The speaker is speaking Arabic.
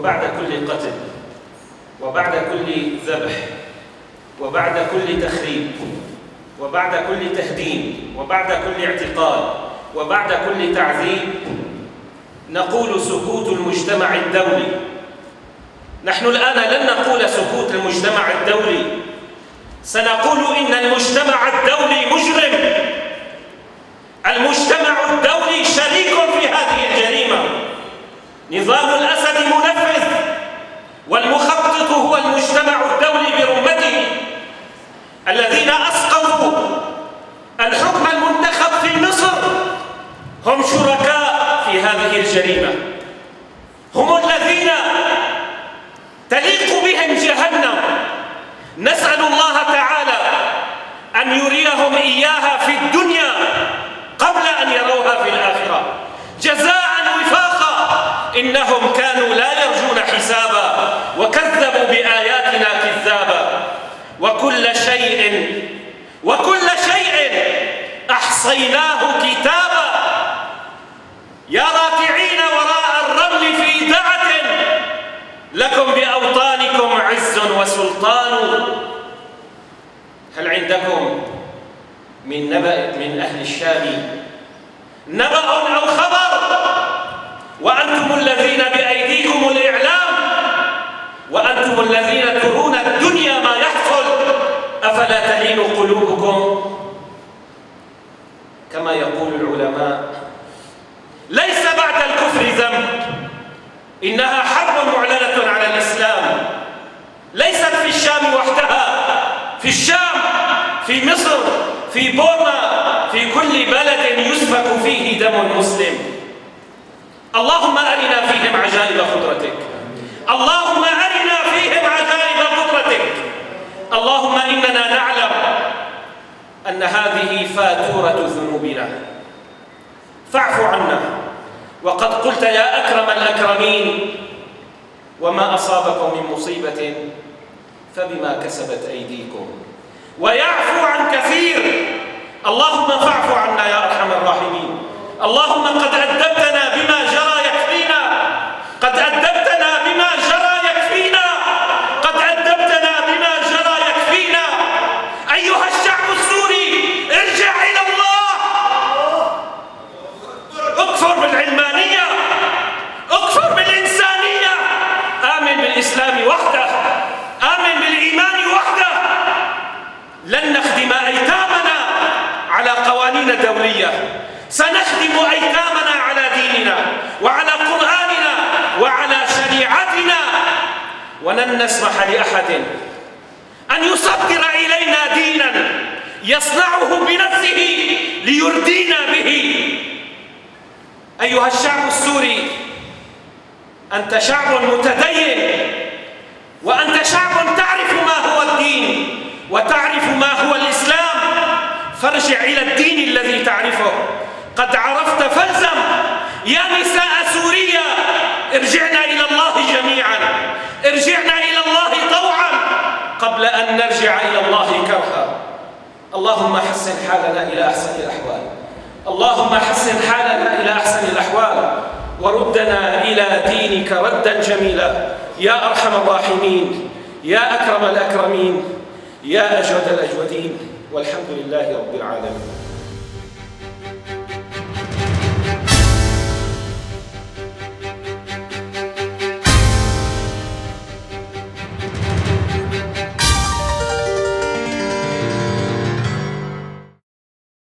وبعد كل قتل، وبعد كل ذبح، وبعد كل تخريب، وبعد كل تهديد، وبعد كل اعتقال، وبعد كل تعذيب، نقول سكوت المجتمع الدولي. نحن الآن لن نقول سكوت المجتمع الدولي، سنقول إن المجتمع الدولي مجرم. المجتمع الدولي شريك في هذه الجريمة. نظام الأسد منفذ، والمخطط هو المجتمع الدولي برمته، الذين أسقطوا الحكم المنتخب في مصر هم شركاء في هذه الجريمة، هم الذين تليق بهم جهنم. نسأل الله تعالى أن يريهم إياها في الدنيا قبل أن يروها في الآخرة جزاء وفاقا، إنهم كانوا لا يرجون حسابا وكذبوا بآياتنا كذابا. وكل شيء أحصيناه كتابا. يا راكعين وراء الرمل في دعة، لكم بأوطانكم عز وسلطان. هل عندكم من نبأ من أهل الشام نبأ أو خبر، وأنتم الذين بأيديكم الإعلام، وأنتم الذين ترون الدنيا ما يحصل، أفلا تلين قلوبكم؟ كما يقول العلماء، ليس بعد الكفر ذنب، إنها حرب معلنة على الإسلام. ليست في الشام وحدها، في الشام، في مصر، في بورما، في كل بلد يسفك فيه دم مسلم. اللهم أرنا فيهم عجائب قدرتك، اللهم أرنا فيهم عجائب قدرتك. اللهم إننا نعلم أن هذه فاتورة ذنوبنا، فاعف عنا. وقد قلت يا أكرم الأكرمين: وما أصابكم من مصيبة فبما كسبت أيديكم ويعفو عن كثير. اللهم فاعف عنا يا أرحم الراحمين. اللهم قد أدبتنا بما جرى يكفينا، قد أدبتنا بما جرى يكفينا، قد أدبتنا بما جرى يكفينا. أيها الشعب السوري، ارجع إلى الله، اكفر بالعلمانية، اكفر بالإنسانية، آمن بالإسلام وحده، آمن بالإيمان وحده. لن نخدم أيتامنا على قوانين دولية، سنخدم أيتامنا على ديننا وعلى قرآننا وعلى شريعتنا. ولن نسمح لأحد أن يصدر إلينا دينا يصنعه بنفسه ليردينا به. أيها الشعب السوري، أنت شعب متدين، وأنت شعب تعرف ما هو الدين وتعرف ما هو الإسلام. فارجع إلى الدين الذي تعرفه، قد عرفت فالزم. يا نساء سوريا، ارجعنا إلى الله جميعا، ارجعنا إلى الله طوعا قبل أن نرجع إلى الله كرها. اللهم حسن حالنا إلى أحسن الأحوال، اللهم حسن حالنا إلى أحسن الأحوال، وردنا إلى دينك ردا جميلا يا أرحم الراحمين، يا أكرم الأكرمين، يا أجود الأجودين. والحمد لله رب العالمين.